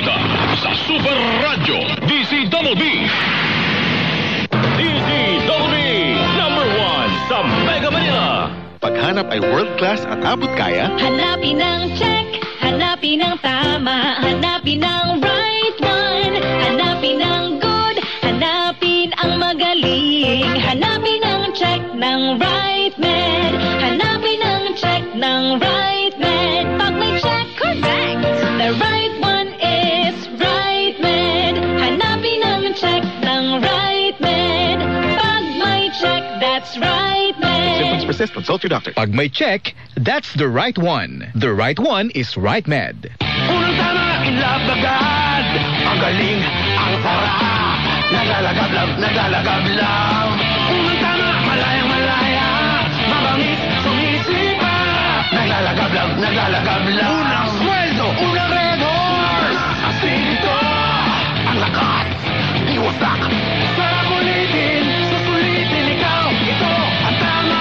balita sa Super Radio DZBB. DZBB #1 sa Mega Manila. Paghanap ay world class at abot kaya. Hanapin ang check, hanapin ang tama, hanapin ang right one, hanapin ang good, hanapin ang magaling, hanapin ang check ng RiteMed, hanapin ang check ng RiteMed. Pag may check, correct. The right one is RiteMed. Hanapin ang check ng RiteMed. Pag may check, that's RiteMed. Symptoms persist, consult your doctor. Pag may check, that's the right one. The right one is RiteMed. Unang tama, inlab agad. Ang galing, ang tara. Nagalagablab, nagalagablab. Unang tama, malayang malaya. Mabangis, sumisipa. Nagalagablab, nagalagablab. Unang sweldo, unang Red Horse. Asinito, ang lakas, iwasak. Sarap ulitin, susulitin ikaw. Ito ang tama.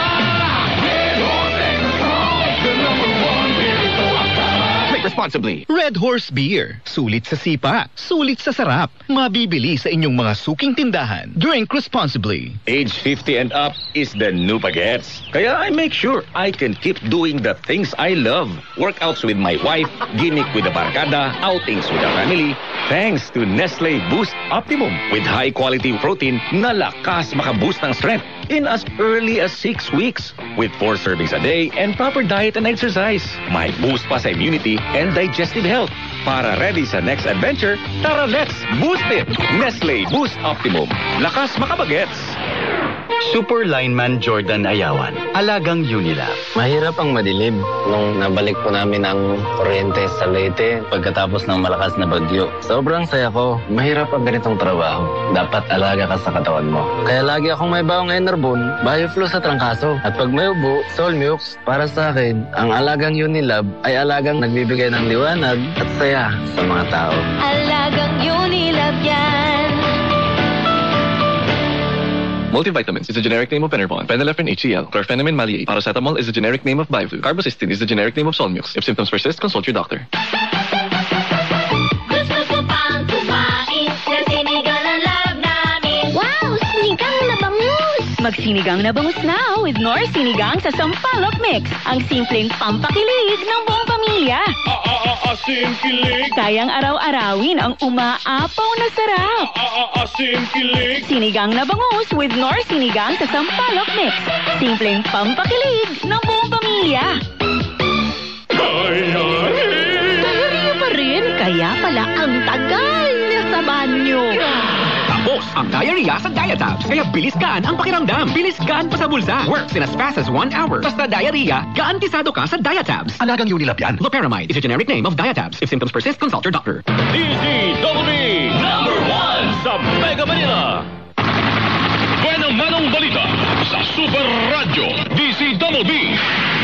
Red Horse Extrol, the #1 beer. Ito ang tama. Drink responsibly. Red Horse Beer. Sulit sa sipa, sulit sa sarap. Mabibili sa inyong mga suking tindahan. Drink responsibly. Age 50 and up is the new pagets. Kaya I make sure I can keep doing the things I love. Workouts with my wife, gimmick with the barkada, outings with the family. Thanks to Nestle Boost Optimum. With high quality protein na lakas makaboost ng strength in as early as 6 weeks. With 4 servings a day and proper diet and exercise. May boost pa sa immunity and digestive health. Para ready sa next adventure, tara, let's boost it! Nestle Boost Optimum. Lakas makabagets! Super Lineman Jordan Ayawan, alagang Unilab. Mahirap ang madilim. Nung nabalik po namin ang kuryente sa Leyte pagkatapos ng malakas na bagyo, sobrang saya ko. Mahirap ang ganitong trabaho. Dapat alaga ka sa katawan mo. Kaya lagi akong may bawang Enervon Bioflow sa trangkaso. At pag may ubo, Solmux. Para sa akin, ang alagang Unilab ay alagang nagbibigay ng liwanag at saya sa mga tao. Alagang Unilab yan. Multivitamins is a generic name of Enervon. Phenylephrine HCl. Chlorphenimin maleate. Paracetamol is a generic name of Bivu. Carbocysteine is the generic name of Solmux. If symptoms persist, consult your doctor. Gusto ko pang kumain ng sinigang ang lab namin. Wow! Sinigang na bangus! Magsinigang na bangus now with Knorr Sinigang sa Sampalok Mix. Ang simpleng pampakilig ng buong pamilya. Asim kilig. Kayang araw-arawin ang umaapaw na sarap. Asim kilig. Sinigang na bangus with Knorr Sinigang sa Sampalok Mix. Simpleng pampakilig ng buong pamilya. Kaya pa rin. Kaya pala ang tagal niya sa banyo. Tapos ang diarrhea sa Diatabs. Kaya bilis gaan ang pakiramdam. Bilis gaan pa sa bulsa. Works in as fast as 1 hour. Basta diarrhea, gaantisado ka sa Diatabs. Alagang Unilab yan. Loperamide is a generic name of Diatabs. If symptoms persist, consult your doctor. DZBB #1 sa Mega Manila. Buenang manong balita sa Super Radio DZBB.